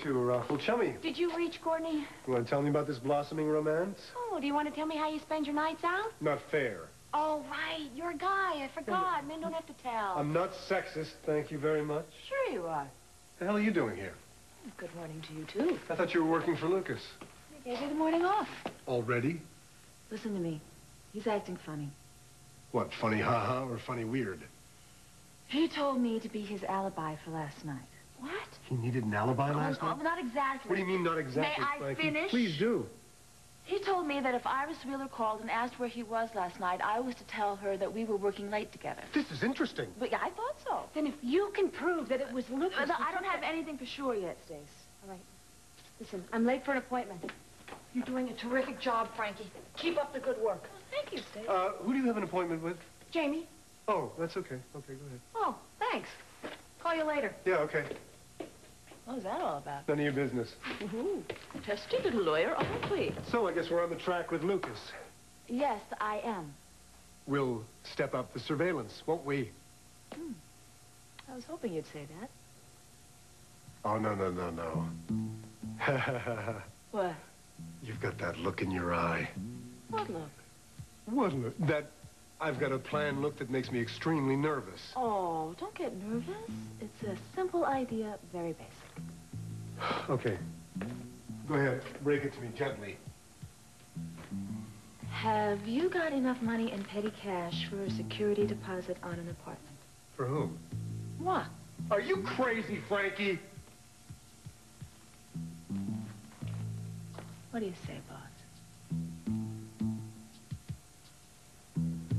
two are awful chummy. Did you reach, Courtney? You want to tell me about this blossoming romance? Oh, do you want to tell me how you spend your nights out? Not fair. Oh, right. You're a guy. I forgot. Men don't have to tell. I'm not sexist, thank you very much. Sure you are. The hell are you doing here? Good morning to you, too. I thought you were working for Lucas. I gave you the morning off. Already? Listen to me. He's acting funny. What, funny ha-ha or funny weird? He told me to be his alibi for last night. What? He needed an alibi last night? Not exactly. What do you mean, not exactly, Frankie? May I finish? Please do. He told me that if Iris Wheeler called and asked where he was last night, I was to tell her that we were working late together. This is interesting. But yeah, I thought so. Then if you can prove that it was Lucas... I don't have anything for sure yet, Stace. All right. Listen, I'm late for an appointment. You're doing a terrific job, Frankie. Keep up the good work. Oh, thank you, Stace. Who do you have an appointment with? Jamie. Oh, that's okay. Okay, go ahead. Oh, thanks. Call you later. Yeah, okay. What was that all about? None of your business. Ooh, testy little lawyer, aren't we? So I guess we're on the track with Lucas. Yes, I am. We'll step up the surveillance, won't we? Hmm. I was hoping you'd say that. Oh, no, no, no, no. What? You've got that look in your eye. What look? What look? That I've got a planned look that makes me extremely nervous. Oh, don't get nervous. It's a simple idea, very basic. Okay. Go ahead. Break it to me gently. Have you got enough money in petty cash for a security deposit on an apartment? For whom? What? Are you crazy, Frankie? What do you say, boss?